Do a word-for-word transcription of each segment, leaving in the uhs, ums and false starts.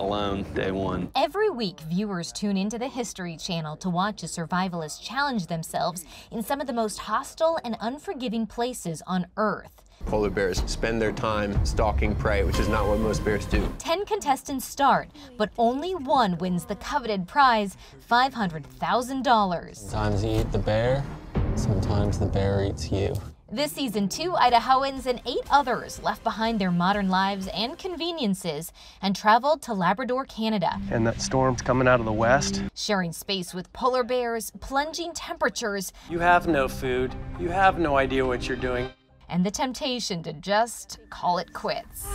Alone, day one. Every week, viewers tune into the History Channel to watch as survivalists challenge themselves in some of the most hostile and unforgiving places on Earth. Polar bears spend their time stalking prey, which is not what most bears do. Ten contestants start, but only one wins the coveted prize, five hundred thousand dollars. Sometimes you eat the bear, sometimes the bear eats you. This season, two Idahoans and eight others left behind their modern lives and conveniences and traveled to Labrador, Canada. And that storm's coming out of the west. Sharing space with polar bears, plunging temperatures. You have no food. You have no idea what you're doing. And the temptation to just call it quits.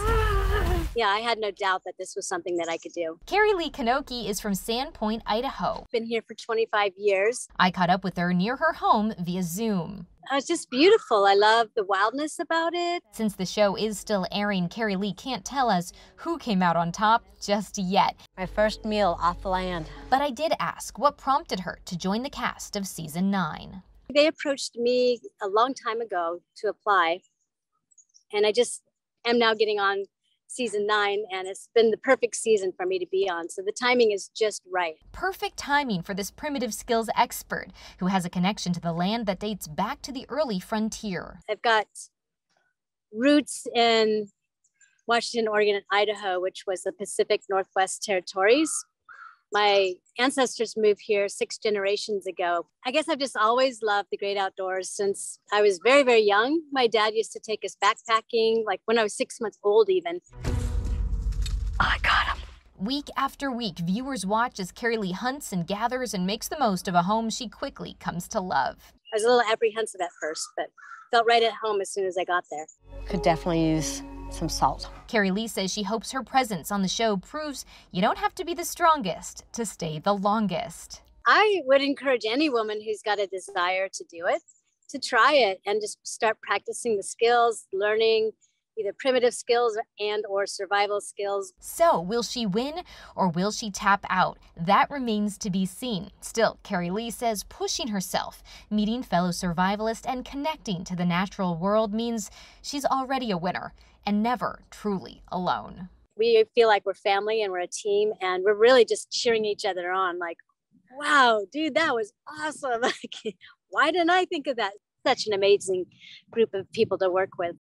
Yeah, I had no doubt that this was something that I could do. Karie Lee Knoke is from Sandpoint, Idaho. Been here for twenty-five years. I caught up with her near her home via Zoom. Oh, it's just beautiful. I love the wildness about it. Since the show is still airing, Karie Lee can't tell us who came out on top just yet. My first meal off the land. But I did ask what prompted her to join the cast of Season nine. They approached me a long time ago to apply, and I just am now getting on Season nine, and it's been the perfect season for me to be on, so the timing is just right. Perfect timing for this primitive skills expert who has a connection to the land that dates back to the early frontier. I've got roots in Washington, Oregon, and Idaho, which was the Pacific Northwest Territories. My ancestors moved here six generations ago. I guess I've just always loved the great outdoors since I was very, very young. My dad used to take us backpacking, like when I was six months old even. I got him. Week after week, viewers watch as Karie Lee hunts and gathers and makes the most of a home she quickly comes to love. I was a little apprehensive at first, but felt right at home as soon as I got there. Could definitely use some salt. Karie Lee says she hopes her presence on the show proves you don't have to be the strongest to stay the longest. I would encourage any woman who's got a desire to do it to try it and just start practicing the skills, learning either primitive skills and or survival skills. So will she win or will she tap out? That remains to be seen. Still, Karie Lee says pushing herself, meeting fellow survivalists and connecting to the natural world means she's already a winner and never truly alone. We feel like we're family and we're a team, and we're really just cheering each other on like, wow, dude, that was awesome. Why didn't I think of that? Such an amazing group of people to work with.